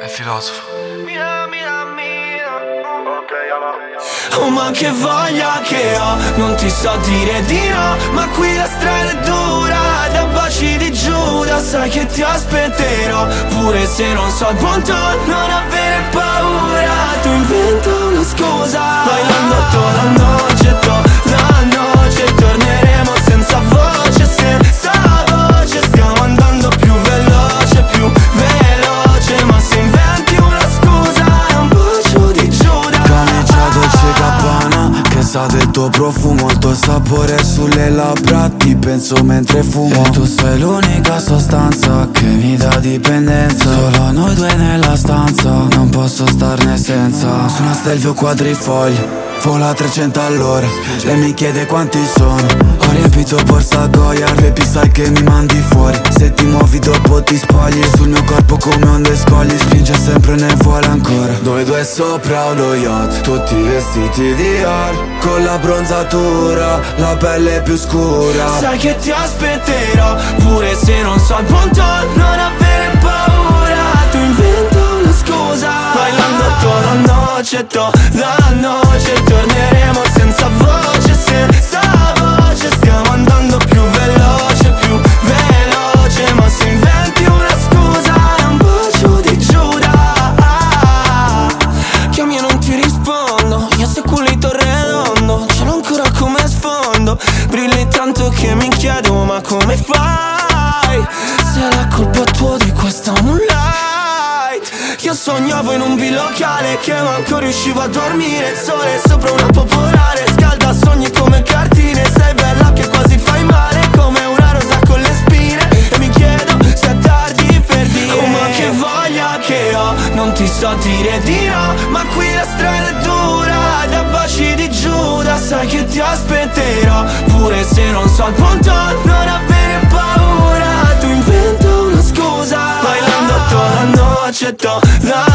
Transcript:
È filosofo. Oh, ma che voglia che ho, non ti so dire di no, ma qui la strada è dura, da Baci di Giuda sai che ti aspetterò, pure se non so il buon tono, non avere paura, tu inventa una scusa, bailando toda noche, toda noche, torneremo senza voce, senza voce, stiamo andando più veloce, ma se inventi una scusa è un bacio di Giuda. Caneccia dolce gabbana, che sa del tuo profumo, il tuo sapore sulle labbra, ti penso mentre fumo, e tu sei l'unica sostanza che mi dà dipendenza, solo noi due nella stanza, non posso starne senza. Sono a Stelvio quadrifoglio, vola a 300 all'ora, lei mi chiede quanti sono, ho riempito borsa Goyard, baby sai che mi mandi fuori, se ti muovi dopo ti spogli, sul mio corpo come onde scogli, spinge sempre ne vuole ancora, noi due sopra uno yacht, tutti vestiti di oro, con la bronzatura, la pelle più scura, sai che ti aspetterò, pure se non so il buon tono, non avere paura, tu inventa una scusa, bailando toda noche, toda noche, torneremo senza voce, senza voce, stiamo andando più veloce, ma se inventi una scusa è un bacio di Giuda. Chiami e non ti rispondo, io sto culito redondo, ce l'ho ancora come sfondo, brilli tanto che mi chiedo ma come fai, se la colpa è tua di questa moonlight. Io sognavo in un bilocale che manco riuscivo a dormire, il sole sopra una popolare, scalda sogni come cartine, sei bella che quasi fai male, come una rosa con le spine, e mi chiedo se è tardi per dire, oh ma che voglia che ho, non ti so dire di no, ma qui la strada è dura, da Baci di Giuda sai che ti aspetterò, pure se non so il buon tono, non avere paura, tu inventa una scusa, bailando toda noche, toda